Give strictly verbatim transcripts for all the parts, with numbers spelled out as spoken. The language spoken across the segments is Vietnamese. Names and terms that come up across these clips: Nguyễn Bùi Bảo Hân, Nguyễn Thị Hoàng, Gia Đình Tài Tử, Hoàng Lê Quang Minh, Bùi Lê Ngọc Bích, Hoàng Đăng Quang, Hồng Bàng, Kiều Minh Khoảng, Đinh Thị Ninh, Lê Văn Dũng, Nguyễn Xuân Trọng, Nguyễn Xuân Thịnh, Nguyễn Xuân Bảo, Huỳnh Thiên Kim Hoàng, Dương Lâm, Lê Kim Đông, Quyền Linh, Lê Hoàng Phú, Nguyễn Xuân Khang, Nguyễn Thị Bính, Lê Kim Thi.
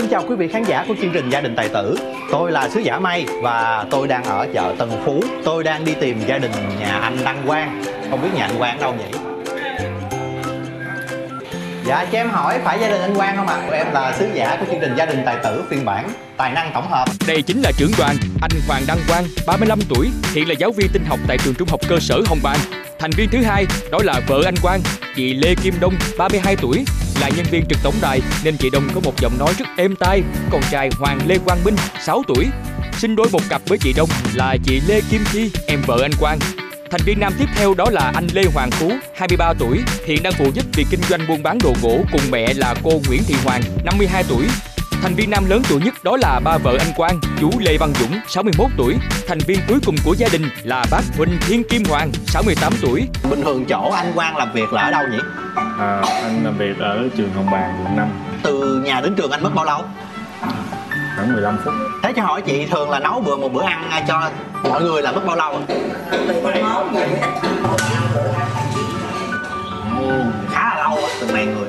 Xin chào quý vị khán giả của chương trình Gia Đình Tài Tử. Tôi là sứ giả May và tôi đang ở chợ Tân Phú. Tôi đang đi tìm gia đình nhà anh Đăng Quang. Không biết nhà anh Quang đâu nhỉ? Dạ cho em hỏi phải gia đình anh Quang không ạ? À? Em là sứ giả của chương trình Gia Đình Tài Tử phiên bản Tài Năng Tổng Hợp. Đây chính là trưởng đoàn anh Hoàng Đăng Quang, ba mươi lăm tuổi, hiện là giáo viên tin học tại trường trung học cơ sở Hồng Bàng. Thành viên thứ hai đó là vợ anh Quang, chị Lê Kim Đông, ba mươi hai tuổi, là nhân viên trực tổng đài nên chị Đông có một giọng nói rất êm tai. Con trai Hoàng Lê Quang Minh, sáu tuổi, sinh đôi một cặp với chị Đông là chị Lê Kim Thi, em vợ anh Quang. Thành viên nam tiếp theo đó là anh Lê Hoàng Phú, hai mươi ba tuổi, hiện đang phụ giúp việc kinh doanh buôn bán đồ gỗ cùng mẹ là cô Nguyễn Thị Hoàng, năm mươi hai tuổi. Thành viên nam lớn tuổi nhất đó là ba vợ anh Quang, chú Lê Văn Dũng, sáu mươi mốt tuổi. Thành viên cuối cùng của gia đình là bác Huỳnh Thiên Kim Hoàng, sáu mươi tám tuổi. Bình thường chỗ anh Quang làm việc là ở đâu nhỉ? À, anh làm việc ở trường Hồng Bàng, quận năm. Từ nhà đến trường anh mất bao lâu? Khoảng mười lăm phút. Thế cho hỏi chị thường là nấu bữa một bữa ăn cho mọi người là mất bao lâu? Ừ, khá là lâu, từng này người.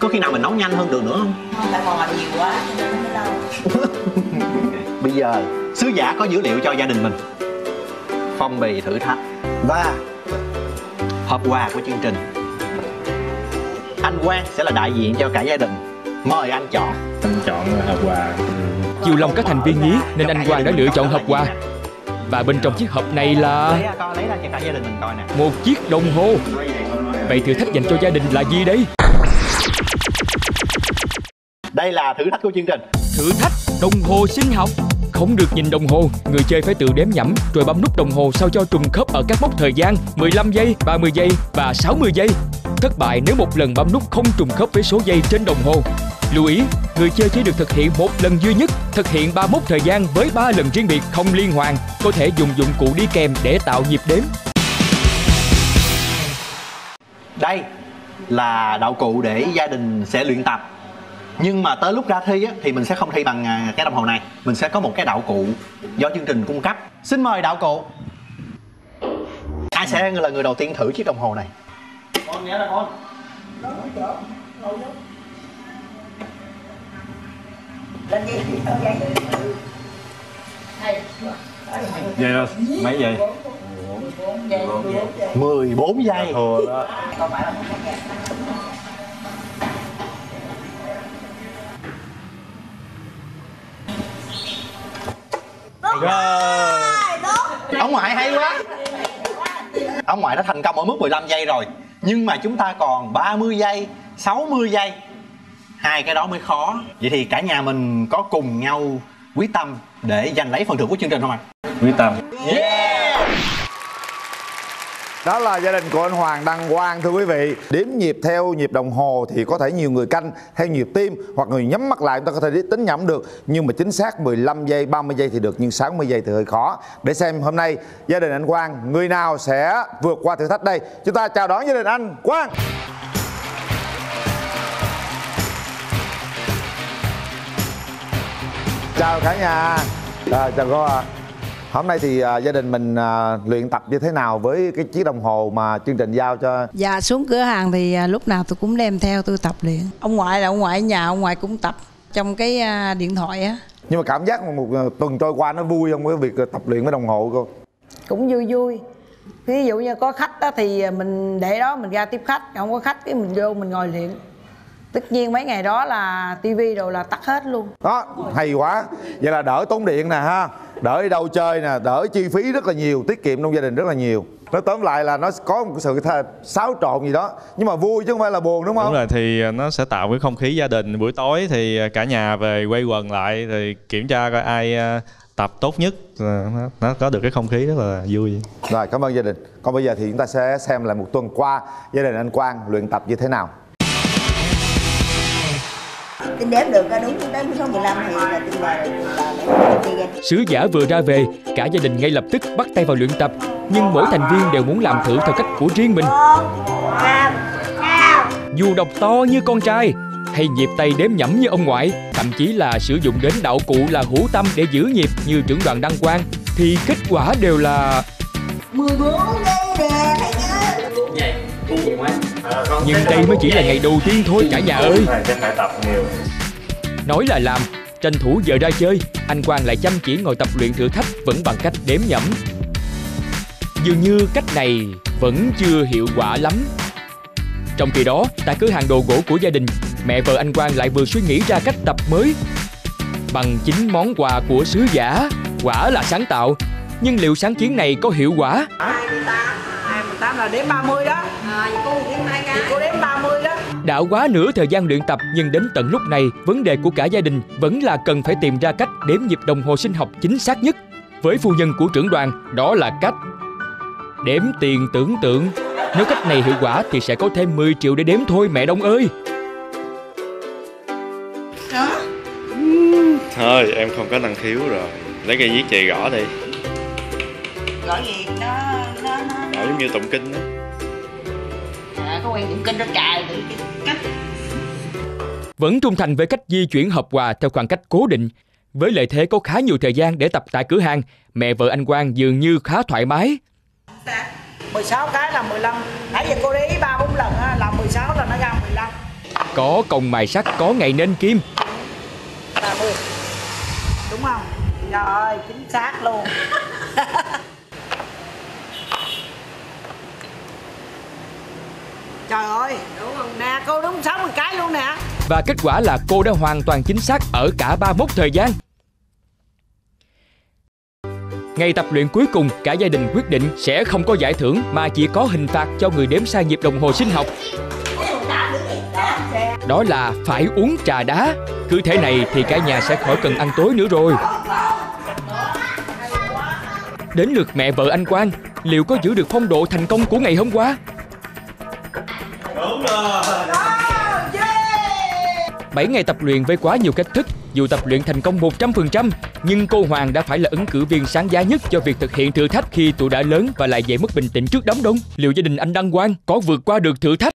Có khi nào mình nấu nhanh hơn được nữa không? Không, tại còn làm nhiều quá cho nên nó lâu. Bây giờ sứ giả có dữ liệu cho gia đình mình. Phong bì thử thách và hộp quà của chương trình. Anh Quang sẽ là đại diện cho cả gia đình. Mời anh chọn. Anh chọn hộp quà. Chiều lòng các thành viên nhí nên anh Quang đã lựa chọn hộp quà. Và bên trong chiếc hộp này là một chiếc đồng hồ. Vậy thử thách dành cho gia đình là gì đây? Đây là thử thách của chương trình. Thử thách đồng hồ sinh học. Không được nhìn đồng hồ, người chơi phải tự đếm nhẩm rồi bấm nút đồng hồ sao cho trùng khớp ở các mốc thời gian mười lăm giây, ba mươi giây và sáu mươi giây. Thất bại nếu một lần bấm nút không trùng khớp với số giây trên đồng hồ. Lưu ý, người chơi chỉ được thực hiện một lần duy nhất, thực hiện ba mốc thời gian với ba lần riêng biệt không liên hoàn. Có thể dùng dụng cụ đi kèm để tạo nhịp đếm. Đây là đạo cụ để gia đình sẽ luyện tập. Nhưng mà tới lúc ra thi á, thì mình sẽ không thi bằng cái đồng hồ này. Mình sẽ có một cái đạo cụ do chương trình cung cấp. Xin mời đạo cụ. Ai sẽ là người đầu tiên thử chiếc đồng hồ này? Con nhé là con. Vậy rồi, mấy giây? mười bốn giây. Thua đó. Rồi. Ông ngoại hay quá. Ông ngoại đã thành công ở mức mười lăm giây rồi. Nhưng mà chúng ta còn ba mươi giây, sáu mươi giây. Hai cái đó mới khó. Vậy thì cả nhà mình có cùng nhau quyết tâm để giành lấy phần thưởng của chương trình không ạ? À? Quyết tâm. Yeah. Đó là gia đình của anh Hoàng Đăng Quang thưa quý vị. Đếm nhịp theo nhịp đồng hồ thì có thể nhiều người canh theo nhịp tim hoặc người nhắm mắt lại chúng ta có thể tính nhẩm được. Nhưng mà chính xác mười lăm giây, ba mươi giây thì được nhưng sáu mươi giây thì hơi khó. Để xem hôm nay gia đình anh Quang người nào sẽ vượt qua thử thách đây. Chúng ta chào đón gia đình anh Quang. Chào cả nhà. À, chào cô ạ. À. Hôm nay thì à, gia đình mình à, luyện tập như thế nào với cái chiếc đồng hồ mà chương trình giao cho? Dạ xuống cửa hàng thì à, lúc nào tôi cũng đem theo tôi tập luyện. Ông ngoại là ông ngoại ở nhà, ông ngoại cũng tập trong cái à, điện thoại á. Nhưng mà cảm giác một, một tuần trôi qua nó vui không với việc tập luyện với đồng hồ cô? Cũng vui vui. Ví dụ như có khách đó thì mình để đó mình ra tiếp khách, không có khách thì mình vô mình ngồi luyện. Tất nhiên mấy ngày đó là tivi đồ là tắt hết luôn. Đó, hay quá. Vậy là đỡ tốn điện nè ha. Đỡ đi đâu chơi nè, đỡ chi phí rất là nhiều, tiết kiệm trong gia đình rất là nhiều. Nó tóm lại là nó có một sự xáo trộn gì đó, nhưng mà vui chứ không phải là buồn đúng không? Đúng rồi, thì nó sẽ tạo cái không khí gia đình. Buổi tối thì cả nhà về quây quần lại thì kiểm tra coi ai tập tốt nhất. Nó có được cái không khí rất là vui. Rồi, cảm ơn gia đình. Còn bây giờ thì chúng ta sẽ xem lại một tuần qua gia đình anh Quang luyện tập như thế nào. Tính đếm được đúng tới số mười lăm thì là tính là, là... Sứ giả vừa ra về, cả gia đình ngay lập tức bắt tay vào luyện tập. Nhưng mỗi thành viên đều muốn làm thử theo cách của riêng mình. Dù đọc to như con trai, hay nhịp tay đếm nhẩm như ông ngoại, thậm chí là sử dụng đến đạo cụ là hữu tâm để giữ nhịp như trưởng đoàn Đăng Quang, thì kết quả đều là mười bốn giây nè. Nhưng đây mới chỉ là ngày đầu tiên thôi cả nhà ơi. Nói là làm, tranh thủ giờ ra chơi, anh Quang lại chăm chỉ ngồi tập luyện thử thách vẫn bằng cách đếm nhẩm. Dường như cách này vẫn chưa hiệu quả lắm. Trong khi đó, tại cửa hàng đồ gỗ của gia đình, mẹ vợ anh Quang lại vừa suy nghĩ ra cách tập mới. Bằng chính món quà của sứ giả, quả là sáng tạo. Nhưng liệu sáng kiến này có hiệu quả? hai mươi tám là đếm ba mươi đó. À, cô đếm ba mươi đó. Đã quá nửa thời gian luyện tập, nhưng đến tận lúc này, vấn đề của cả gia đình vẫn là cần phải tìm ra cách đếm nhịp đồng hồ sinh học chính xác nhất. Với phu nhân của trưởng đoàn, đó là cách đếm tiền tưởng tượng. Nếu cách này hiệu quả thì sẽ có thêm mười triệu để đếm thôi mẹ Đông ơi. Đó. Thôi em không có năng khiếu rồi. Lấy cây viết chì gõ đi. Gõ gì? Nó, nó, nó... Gõ giống như tụng kinh đó. À, có quen tụng kinh nó cài thì cách. Vẫn trung thành với cách di chuyển hộp quà theo khoảng cách cố định. Với lợi thế có khá nhiều thời gian để tập tại cửa hàng, mẹ vợ anh Quang dường như khá thoải mái. mười sáu cái là mười lăm. Nãy giờ cô để ý ba bốn lần là mười sáu là nó ra mười lăm. Có công mài sắt có ngày nên kim. ba mươi. Đúng không? Trời ơi, chính xác luôn. Trời ơi, đúng không? Nè, cô đúng sáu mươi cái luôn nè. Và kết quả là cô đã hoàn toàn chính xác ở cả ba mươi mốt thời gian. Ngày tập luyện cuối cùng, cả gia đình quyết định sẽ không có giải thưởng mà chỉ có hình phạt cho người đếm sai nhịp đồng hồ sinh học. Đó là phải uống trà đá. Cứ thế này thì cả nhà sẽ khỏi cần ăn tối nữa rồi. Đến lượt mẹ vợ anh Quang, liệu có giữ được phong độ thành công của ngày hôm qua? Đúng rồi. bảy ngày tập luyện với quá nhiều cách thức, dù tập luyện thành công một trăm phần trăm, nhưng cô Hoàng đã phải là ứng cử viên sáng giá nhất cho việc thực hiện thử thách khi tuổi đã lớn và lại dễ mất bình tĩnh trước đám đông. Liệu gia đình anh Đăng Quang có vượt qua được thử thách?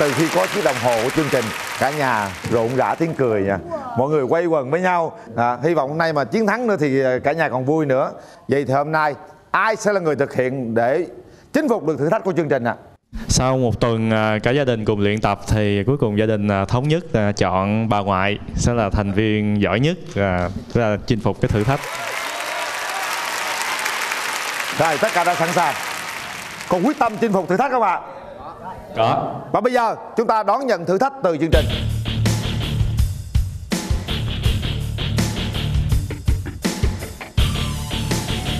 Từ khi có chiếc đồng hồ của chương trình, cả nhà rộn rã tiếng cười nha. Mọi người quay quần với nhau. À, hy vọng hôm nay mà chiến thắng nữa thì cả nhà còn vui nữa. Vậy thì hôm nay ai sẽ là người thực hiện để chinh phục được thử thách của chương trình ạ? À? Sau một tuần cả gia đình cùng luyện tập thì cuối cùng gia đình thống nhất là chọn bà ngoại sẽ là thành viên giỏi nhất là, là chinh phục cái thử thách. Rồi, tất cả đã sẵn sàng. Còn quyết tâm chinh phục thử thách không ạ? Có. Và bây giờ chúng ta đón nhận thử thách từ chương trình.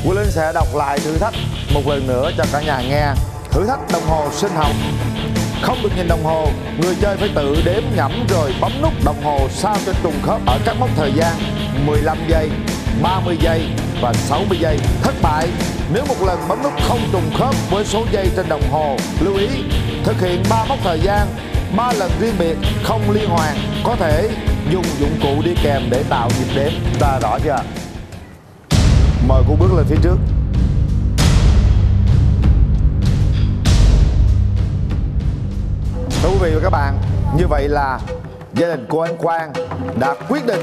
Quyền Linh sẽ đọc lại thử thách một lần nữa cho cả nhà nghe. Thử thách đồng hồ sinh học. Không được nhìn đồng hồ, người chơi phải tự đếm nhẩm rồi bấm nút đồng hồ sao cho trùng khớp ở các mốc thời gian mười lăm giây, ba mươi giây và sáu mươi giây. Thất bại nếu một lần bấm nút không trùng khớp với số giây trên đồng hồ. Lưu ý, thực hiện ba mốc thời gian, ba lần riêng biệt, không liên hoàn. Có thể dùng dụng cụ đi kèm để tạo nhịp đếm. Ta rõ chưa? Mời cô bước lên phía trước. Thưa quý vị và các bạn, như vậy là gia đình của anh Quang đã quyết định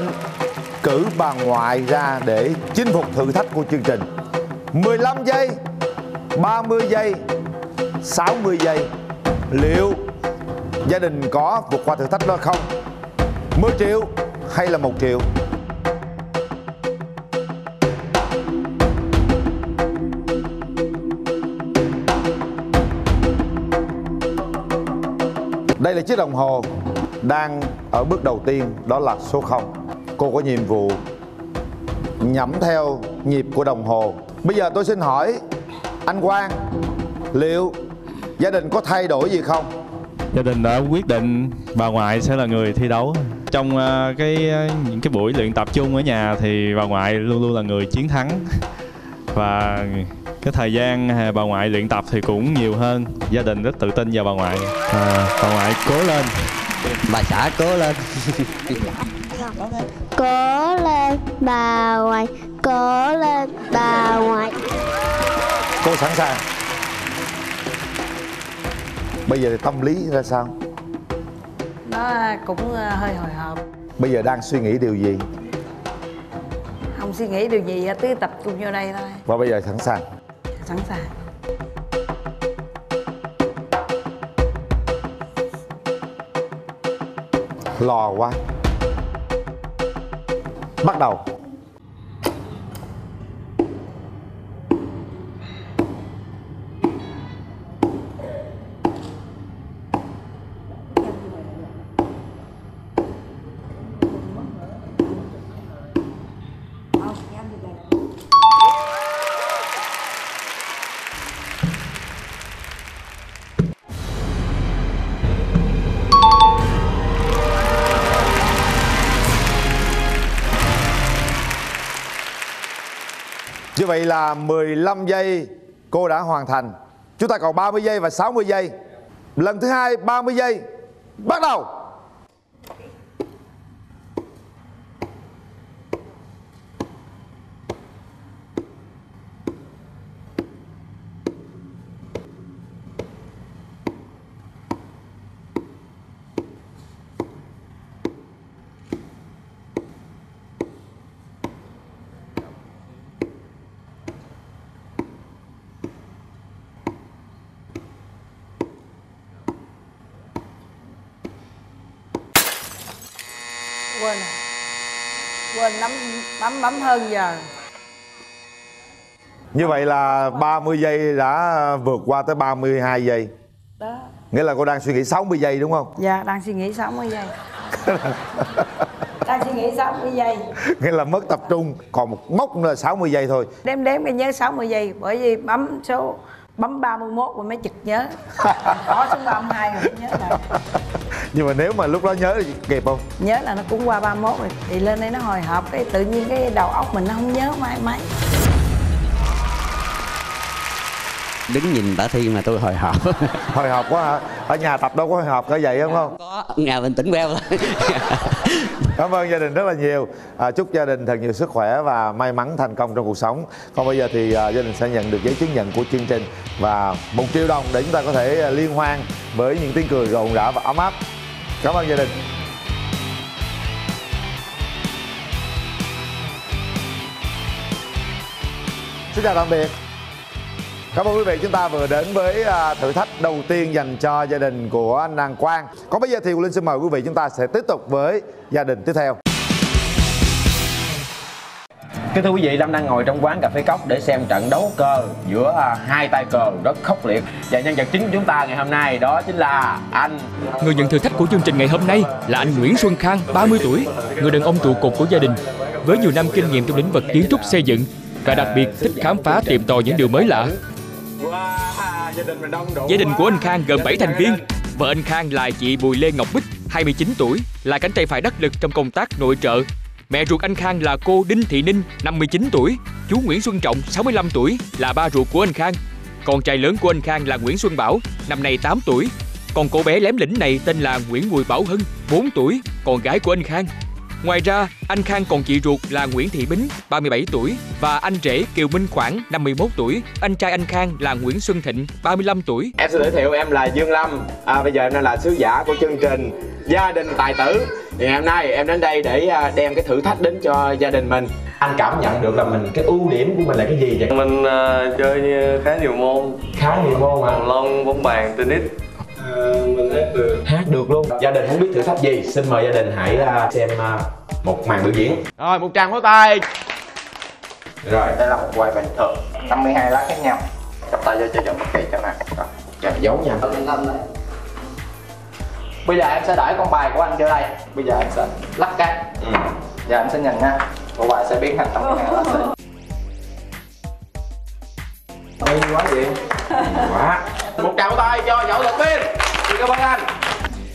cử bà ngoại ra để chinh phục thử thách của chương trình. mười lăm giây, ba mươi giây, sáu mươi giây. Liệu gia đình có vượt qua thử thách đó không? mười triệu hay là một triệu? Đây là chiếc đồng hồ đang ở bước đầu tiên, đó là số không. Cô có nhiệm vụ nhẩm theo nhịp của đồng hồ. Bây giờ tôi xin hỏi anh Quang, liệu gia đình có thay đổi gì không? Gia đình đã quyết định bà ngoại sẽ là người thi đấu. Trong cái những cái buổi luyện tập chung ở nhà thì bà ngoại luôn luôn là người chiến thắng. Và cái thời gian bà ngoại luyện tập thì cũng nhiều hơn. Gia đình rất tự tin vào bà ngoại. À, bà ngoại cố lên. Bà xã cố lên. Cố lên bà ngoại. Cố lên bà ngoại. Cô sẵn sàng. Bây giờ thì tâm lý ra sao? Nó cũng hơi hồi hộp. Bây giờ đang suy nghĩ điều gì? Không suy nghĩ điều gì, cứ tập trung vô đây thôi. Và bây giờ sẵn sàng. Sẵn sàng. lo quá. Bắt đầu. Như vậy là mười lăm giây cô đã hoàn thành. Chúng ta còn ba mươi giây và sáu mươi giây. Lần thứ hai ba mươi giây. Bắt đầu. Quên Quên nắm, nắm bấm hơn giờ. Như vậy là ba mươi giây đã vượt qua tới ba mươi hai giây đó. Nghĩa là cô đang suy nghĩ sáu mươi giây đúng không? Dạ, đang suy nghĩ sáu mươi giây. Đang suy nghĩ sáu mươi giây. Nghĩa là mất tập trung. Còn một mốc nữa là sáu mươi giây thôi. Đếm đếm cái nhớ sáu mươi giây. Bởi vì bấm số bấm ba mươi mốt rồi mới chực nhớ. Bỏ xuống ba mươi hai rồi nhớ lại. Nhưng mà nếu mà lúc đó nhớ thì kịp không? Nhớ là nó cũng qua ba mươi mốt rồi. Thì lên đây nó hồi hộp cái tự nhiên cái đầu óc mình nó không nhớ mãi mãi. Đứng nhìn bà Thi mà tôi hồi hộp. Hồi hộp quá hả? Ở nhà tập đâu có hồi hộp cỡ vậy không không? Có, nhà mình tỉnh queo thôi. Cảm ơn gia đình rất là nhiều. à, Chúc gia đình thật nhiều sức khỏe và may mắn thành công trong cuộc sống. Còn bây giờ thì uh, gia đình sẽ nhận được giấy chứng nhận của chương trình và một triệu đồng để chúng ta có thể uh, liên hoan với những tiếng cười rộn rã và ấm áp. Cảm ơn gia đình. Xin chào tạm biệt. Cảm ơn quý vị, chúng ta vừa đến với thử thách đầu tiên dành cho gia đình của anh Đăng Quang. Còn bây giờ thì Linh xin mời quý vị chúng ta sẽ tiếp tục với gia đình tiếp theo. Kính thưa quý vị, Lâm đang ngồi trong quán cà phê Cốc để xem trận đấu cờ giữa hai tay cờ rất khốc liệt. Và nhân vật chính của chúng ta ngày hôm nay đó chính là anh. Người nhận thử thách của chương trình ngày hôm nay là anh Nguyễn Xuân Khang, ba mươi tuổi, người đàn ông trụ cột của gia đình. Với nhiều năm kinh nghiệm trong lĩnh vực kiến trúc xây dựng và đặc biệt thích khám phá tìm tòi những điều mới lạ. Gia đình của anh Khang gồm bảy thành viên. Vợ anh Khang là chị Bùi Lê Ngọc Bích, hai mươi chín tuổi, là cánh tay phải đắc lực trong công tác nội trợ. Mẹ ruột anh Khang là cô Đinh Thị Ninh, năm mươi chín tuổi. Chú Nguyễn Xuân Trọng, sáu mươi lăm tuổi, là ba ruột của anh Khang. Con trai lớn của anh Khang là Nguyễn Xuân Bảo, năm nay tám tuổi. Còn cô bé lém lỉnh này tên là Nguyễn Bùi Bảo Hân, bốn tuổi, con gái của anh Khang. Ngoài ra, anh Khang còn chị ruột là Nguyễn Thị Bính, ba mươi bảy tuổi, và anh rể Kiều Minh Khoảng, năm mươi mốt tuổi. Anh trai anh Khang là Nguyễn Xuân Thịnh, ba mươi lăm tuổi. Em xin giới thiệu, em là Dương Lâm. à, Bây giờ em đang là sứ giả của chương trình Gia Đình Tài Tử. Thì ngày hôm nay em đến đây để đem cái thử thách đến cho gia đình mình. Anh cảm nhận được là mình, cái ưu điểm của mình là cái gì vậy? Mình uh, chơi khá nhiều môn. Khá nhiều môn hả? Cầu lông, bóng bàn, tennis. À, mình hát được. Hát được luôn. Gia đình không biết thử thách gì, xin mời gia đình hãy uh, xem uh, một màn biểu diễn. Rồi, một tràng pháo tay. Rồi, đây là một quầy bình thường, năm mươi hai lá khác nhau. Cặp tay vô chơi chọn một kỳ cho nè. Rồi, giấu nha. Bây giờ em sẽ đẩy con bài của anh vô đây. Bây giờ em sẽ lắc cái. Ừ. Giờ em sẽ nhìn nha. Con bài sẽ biến thành trong ngàn lá xịt. Ôi, quá vậy. Quá. Một tràng tay cho vận động viên. Cảm ơn anh.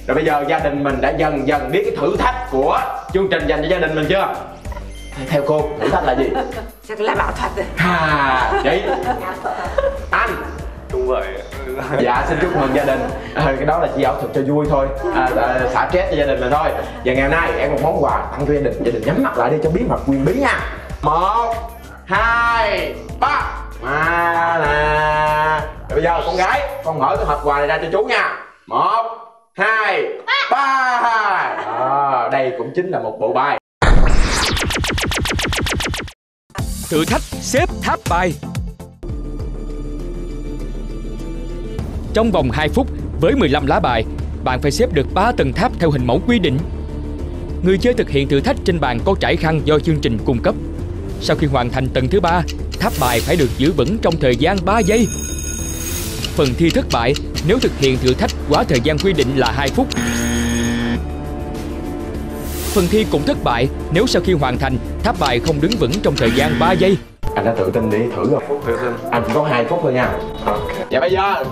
Rồi bây giờ gia đình mình đã dần dần biết cái thử thách của chương trình dành cho gia đình mình chưa? Theo cô, thử thách là gì? Chắc là bảo thuật rồi. À, vậy. Anh. Đúng vậy. Dạ, xin chúc mừng gia đình. à, Cái đó là chỉ ảo thuật cho vui thôi, à, xả stress cho gia đình mình thôi. Và ngày hôm nay em một món quà tặng cho gia đình. Gia đình nhắm mặt lại đi cho biết mặt Quyền Bí nha. Một, hai, ba. Ma là... Bây giờ con gái, con mở cái hộp quà này ra cho chú nha. Một, hai, ba. à, Đây cũng chính là một bộ bài. Thử thách xếp tháp bài. Trong vòng hai phút với mười lăm lá bài, bạn phải xếp được ba tầng tháp theo hình mẫu quy định. người chơi thực hiện thử thách trên bàn có trải khăn do chương trình cung cấp. Sau khi hoàn thành tầng thứ ba, tháp bài phải được giữ vững trong thời gian ba giây. Phần thi thất bại nếu thực hiện thử thách quá thời gian quy định là hai phút. Phần thi cũng thất bại nếu sau khi hoàn thành, tháp bài không đứng vững trong thời gian ba giây. Anh đã tự tin đi, thử rồi. Tự tin. Anh chỉ có hai phút thôi nha. Okay. Và bây giờ,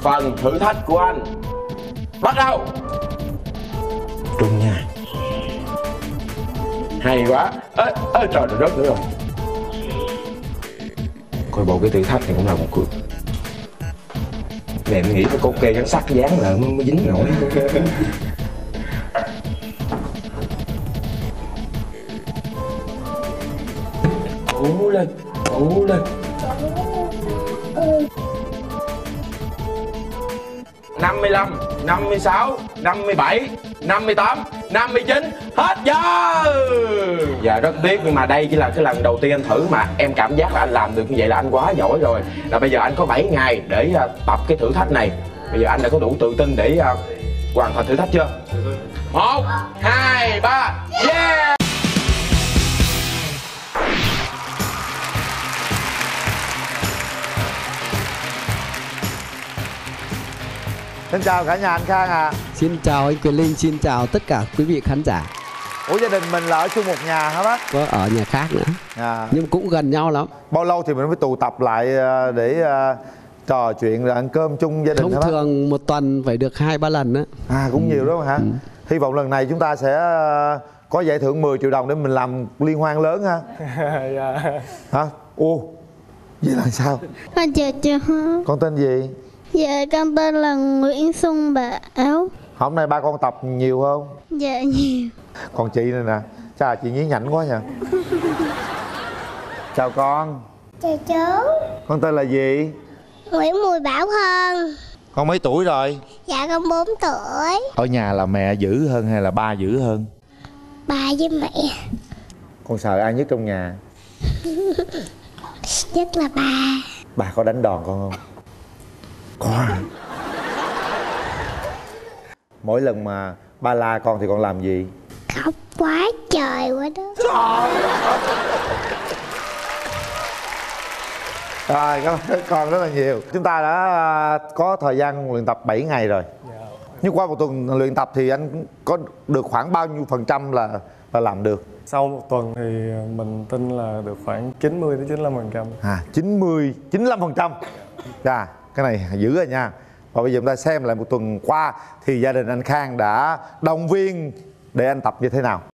phần thử thách của anh bắt đầu. Đúng nha. Hay quá. Ê, ê, trời ơi, rớt nữa rồi. Coi bộ cái thử thách này cũng là một cuộc. Mẹ em nghĩ cái cột kê gắn sắt dán là mới dính nổi. Cố lên, cố lên. Năm mươi lăm, năm mươi sáu, năm mươi bảy, năm mươi tám, năm mươi chín. Hết giờ. Dạ rất tiếc nhưng mà đây chỉ là cái lần đầu tiên anh thử mà em cảm giác là anh làm được như vậy là anh quá giỏi rồi. Là bây giờ anh có bảy ngày để uh, tập cái thử thách này. Bây giờ anh đã có đủ tự tin để uh, hoàn thành thử thách chưa? Một, hai, ba. Yeah. Xin chào cả nhà anh Khang à. Xin chào anh Quyền Linh, xin chào tất cả quý vị khán giả. Ủa gia đình mình là ở chung một nhà hả bác? Có ở nhà khác nữa à. Nhưng cũng gần nhau lắm. Bao lâu thì mình mới tụ tập lại để trò chuyện rồi ăn cơm chung gia đình thông hả bác? Thường một tuần phải được hai ba lần đó. À cũng ừ. nhiều đúng không hả? Ừ. Hy vọng lần này chúng ta sẽ có giải thưởng mười triệu đồng để mình làm liên hoan lớn ha. Hả? Ô, vậy là sao? Con chào chào. Con tên gì? Dạ con tên là Nguyễn Xuân Bảo. Hôm nay ba con tập nhiều không? Dạ nhiều. Còn chị này nè, chà chị nhí nhảnh quá nha. Chào con. Chào chú. Con tên là gì? Nguyễn Mùi Bảo Hơn. Con mấy tuổi rồi? Dạ con bốn tuổi. Ở nhà là mẹ dữ hơn hay là ba dữ hơn? Ba với mẹ. Con sợ ai nhất trong nhà? Nhất là ba. Bà có đánh đòn con không? Wow. Mỗi lần mà ba la con thì con làm gì? Khóc quá trời quá đó. Rồi cảm ơn con rất là nhiều. Chúng ta đã có thời gian luyện tập bảy ngày rồi. Nhưng qua một tuần luyện tập thì anh có được khoảng bao nhiêu phần trăm là, là làm được? Sau một tuần thì mình tin là được khoảng chín mươi đến chín mươi lăm phần trăm. À, chín mươi, chín mươi lăm phần trăm. Dạ. Cái này dữ rồi nha. Và bây giờ chúng ta xem lại một tuần qua thì gia đình anh Khang đã động viên để anh tập như thế nào.